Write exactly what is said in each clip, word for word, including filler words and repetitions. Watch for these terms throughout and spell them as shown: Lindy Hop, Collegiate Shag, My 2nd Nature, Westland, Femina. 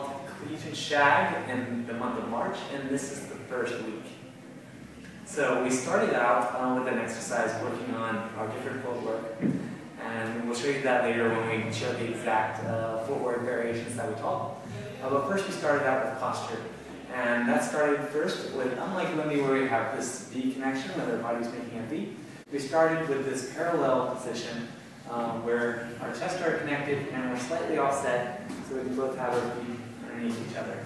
called Collegiate Shag in the month of March, and this is the first week. So we started out uh, with an exercise working on our different footwork, and we'll show you that later when we show the exact uh, footwork variations that we taught. Uh, but first we started out with posture, and that started first with, unlike Lindy where we have this V connection where the body's making a V, we started with this parallel position Um, where our chests are connected and we're slightly offset, so we can both have our feet underneath each other.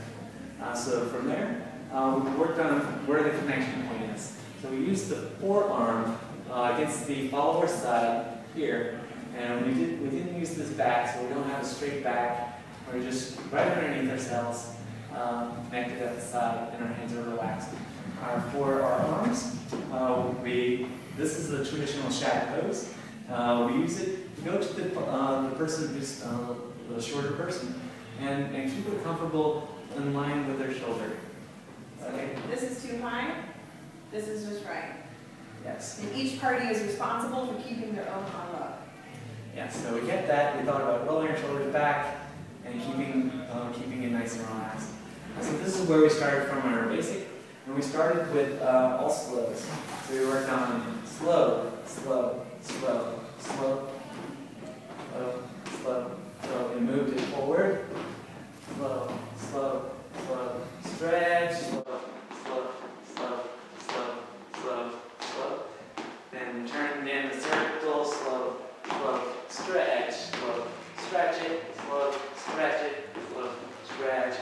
Uh, so from there, uh, we worked on where the connection point is. So we used the forearm uh, against the follower side here, and we did we didn't use this back, so we don't have a straight back. We're just right underneath ourselves, um, connected at the side, and our hands are relaxed. Uh, for our arms, uh, we this is the traditional shag pose. Uh, we use it, go to the, uh, the person who's uh, the shorter person, and, and keep it comfortable in line with their shoulder. Okay. So this is too high, this is just right. Yes. And each party is responsible for keeping their own arm up. Yes, so we get that. We thought about rolling our shoulders back and keeping, um, keeping it nice and relaxed. So this is where we started from our basic, and we started with uh, all slows. So we worked on slow, slow, slow, slow, slow, slow, slow, and moved it forward, slow, slow, slow, stretch, slow, slow, slow, slow, slow, slow, then turn in the circle, slow, slow, stretch, slow, stretch it, slow, stretch it, slow, stretch.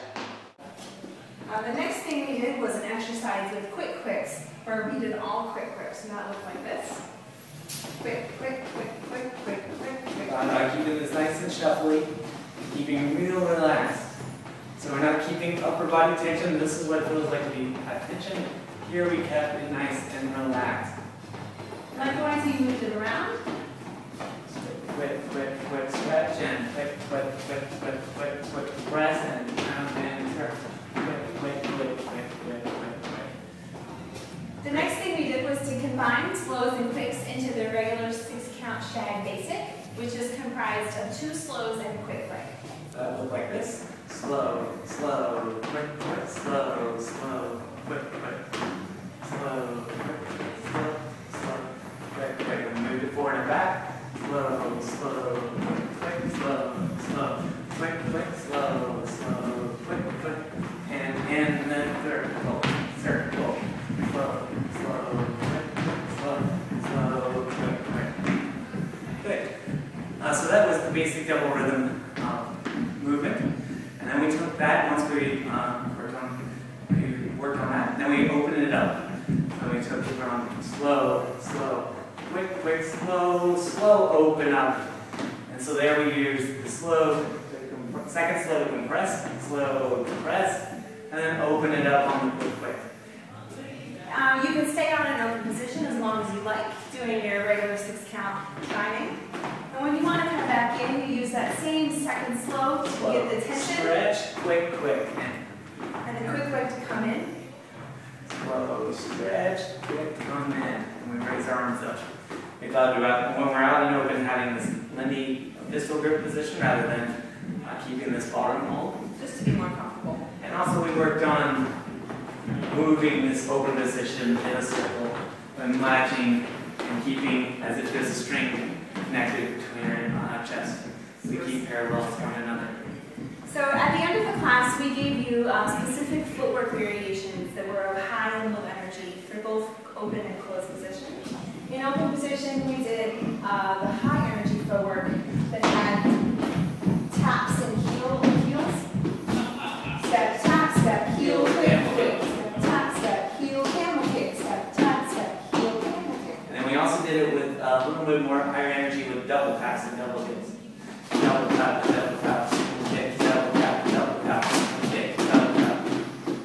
Uh, the next thing we did was an exercise with quick quips, where we did all quick quips, and that looked like this. Quick, quick, quick, quick, quick, quick, quick. Uh, now keeping this nice and shuffly, keeping real relaxed. So we're not keeping upper body tension. This is what it feels like to be at tension. Here we kept it nice and relaxed. Likewise, you moved it around. Quick, quick, quick, stretch and quick, quick, quick, quick, quick, quick, press and round and turn. Quick, quick, quick, quick, quick, quick, quick. The next thing we did was to combine slows and quick the regular six-count shag basic, which is comprised of two slows and a quick quick. That look like this: slow, slow, quick, quick, slow, slow, quick, quick, slow, quick, slow, slow, quick, quick. Move it forward and back. Slow, slow, quick, quick, slow, slow, quick, quick, slow, slow, quick, quick, and and then circle, circle, slow, slow. So that was the basic double rhythm um, movement, and then we took that once we, uh, worked on, we worked on that, and then we opened it up. So we took from slow, slow, quick, quick, slow, slow, open up. And so there we used the slow, the second slow to compress, slow, compress, and then open it up on the quick, quick. Um, you can stay on an open position as long as you like, doing your regular six-count chiming. And when you want to come back in, you use that same second slow to slow, get the tension. Stretch, quick, quick. And the quick, quick to come in. Slow, stretch, quick, come in. And we raise our arms up. We thought about when we're out and open having this Lindy pistol grip position rather than uh, keeping this bottom hold. Just to be more comfortable. And also we worked on moving this open position in a circle and latching and keeping as if there's a string connected between our chest. We keep parallel to one another. So at the end of the class, we gave you uh, specific footwork variations that were of high and low energy for both open and closed position. In open position, we did uh, the high energy footwork that had taps and heel heels. Step, tap, step, heel, camel kick. Step, tap, step, heel, camel kick. Step, tap, step, heel, camel kick. And then we also did it with uh, a little bit more higher energy. Double taps and double hits. Double tap, double tap, kick, double tap, double tap, kick, double tap,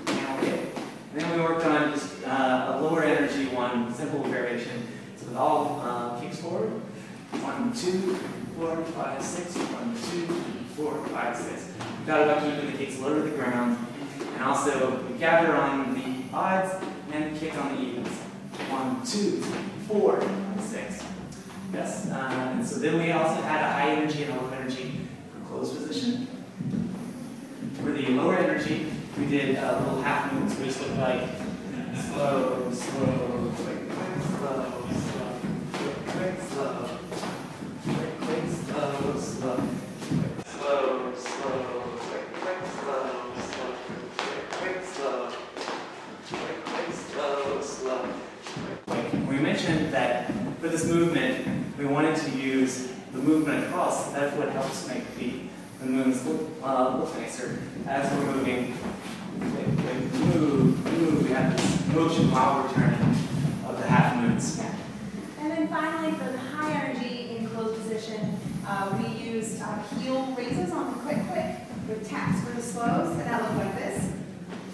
camel kick. And then we worked on just uh, a lower energy one, simple variation. So with all uh, kicks forward, one, two, four, five, six, one, two, four, five, six. We thought about keeping the kicks low to the ground, and also we gather on the odds and kick on the evens. One, two, four, six. Yes, uh, and so then we also had a high energy and a low energy for closed position. For the did uh, little half moons, which looked like slow, slow, quick, quick, slow, slow, quick, quick, slow, quick, quick, slow, slow, quick, slow, slow, quick, quick, slow, slow, quick, quick, slow, quick, quick, slow, slow, quick, quick. We mentioned that for this movement, we wanted to use the movement across. That's what helps make the the moons look, uh, look nicer as we're moving. Like, like move, move. We have this motion while we're turning of the half moons. Yeah. And then finally, for the high energy enclosed position, uh, we used uh, heel raises on the quick quick with taps for the slows, and that looked like this: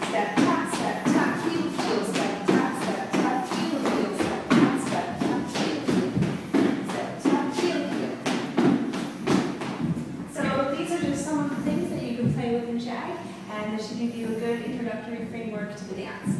step tap step tap heel heel step tap step tap heel heel step tap step tap heel heel step tap heel heel. So these are just some of the things that you can play with in Shag, and this should give you a good introductory framework to the dance.